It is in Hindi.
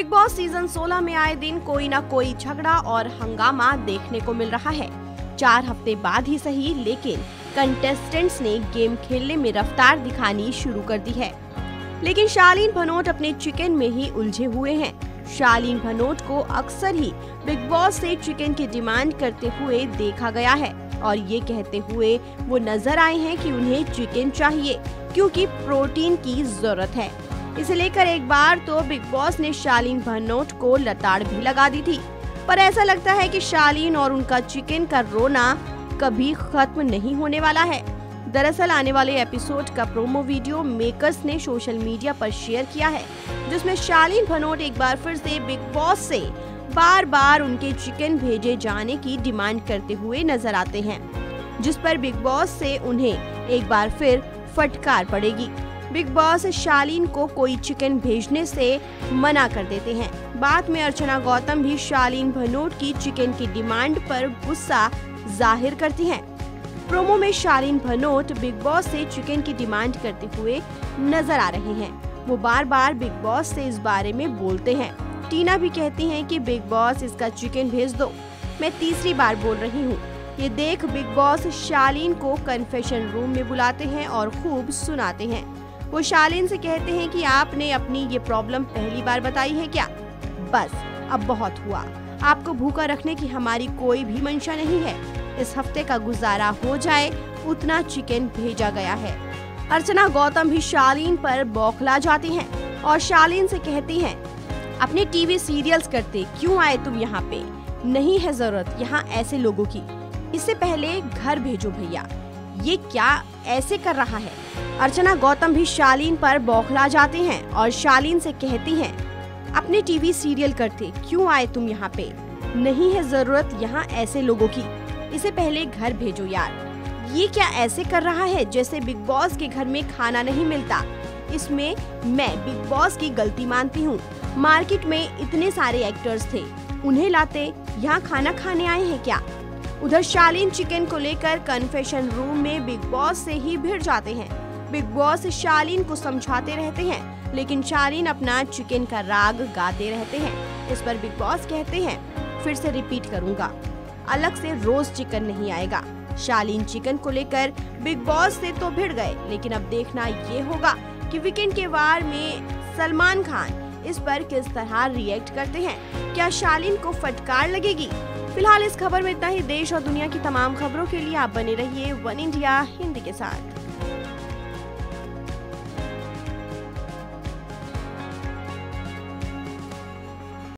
बिग बॉस सीजन 16 में आए दिन कोई ना कोई झगड़ा और हंगामा देखने को मिल रहा है। 4 हफ्ते बाद ही सही, लेकिन कंटेस्टेंट्स ने गेम खेलने में रफ्तार दिखानी शुरू कर दी है। लेकिन शालीन भनोट अपने चिकन में ही उलझे हुए हैं। शालीन भनोट को अक्सर ही बिग बॉस से चिकन की डिमांड करते हुए देखा गया है और ये कहते हुए वो नजर आए हैं कि उन्हें चिकन चाहिए क्योंकि प्रोटीन की जरूरत है। इसे लेकर एक बार तो बिग बॉस ने शालीन भनोट को लताड़ भी लगा दी थी, पर ऐसा लगता है कि शालीन और उनका चिकन का रोना कभी खत्म नहीं होने वाला है। दरअसल आने वाले एपिसोड का प्रोमो वीडियो मेकर्स ने सोशल मीडिया पर शेयर किया है, जिसमें शालीन भनोट एक बार फिर से बिग बॉस से बार बार उनके चिकन भेजे जाने की डिमांड करते हुए नजर आते हैं, जिस पर बिग बॉस से उन्हें एक बार फिर फटकार पड़ेगी। बिग बॉस शालीन को कोई चिकन भेजने से मना कर देते हैं। बाद में अर्चना गौतम भी शालीन भनोट की चिकन की डिमांड पर गुस्सा जाहिर करती हैं। प्रोमो में शालीन भनोट बिग बॉस से चिकन की डिमांड करते हुए नजर आ रहे हैं। वो बार बार बिग बॉस से इस बारे में बोलते हैं। टीना भी कहती हैं कि बिग बॉस इसका चिकन भेज दो, मैं तीसरी बार बोल रही हूँ। ये देख बिग बॉस शालीन को कन्फेशन रूम में बुलाते हैं और खूब सुनाते हैं। वो शालीन से कहते हैं कि आपने अपनी ये प्रॉब्लम पहली बार बताई है क्या? बस अब बहुत हुआ, आपको भूखा रखने की हमारी कोई भी मंशा नहीं है। इस हफ्ते का गुजारा हो जाए उतना चिकन भेजा गया है। अर्चना गौतम भी शालीन पर बौखला जाती हैं और शालीन से कहती हैं, अपने टीवी सीरियल्स करते क्यों आए तुम यहाँ पे? नहीं है जरूरत यहाँ ऐसे लोगों की, इससे पहले घर भेजो भैया, ये क्या ऐसे कर रहा है? अर्चना गौतम भी शालीन पर बौखला जाते हैं और शालीन से कहती हैं, अपने टीवी सीरियल करते क्यों आए तुम यहाँ पे? नहीं है जरूरत यहाँ ऐसे लोगों की, इसे पहले घर भेजो यार, ये क्या ऐसे कर रहा है जैसे बिग बॉस के घर में खाना नहीं मिलता। इसमें मैं बिग बॉस की गलती मानती हूँ, मार्केट में इतने सारे एक्टर्स थे, उन्हें लाते, यहाँ खाना खाने आए हैं क्या? उधर शालीन चिकन को लेकर कन्फेशन रूम में बिग बॉस से ही भिड़ जाते हैं। बिग बॉस शालीन को समझाते रहते हैं, लेकिन शालीन अपना चिकन का राग गाते रहते हैं। इस पर बिग बॉस कहते हैं, फिर से रिपीट करूँगा, अलग से रोज चिकन नहीं आएगा। शालीन चिकन को लेकर बिग बॉस से तो भिड़ गए, लेकिन अब देखना ये होगा कि वीकेंड के वार में सलमान खान इस पर किस तरह रिएक्ट करते हैं। क्या शालीन को फटकार लगेगी? फिलहाल इस खबर में इतना ही। देश और दुनिया की तमाम खबरों के लिए आप बने रहिए वनइंडिया हिंदी के साथ।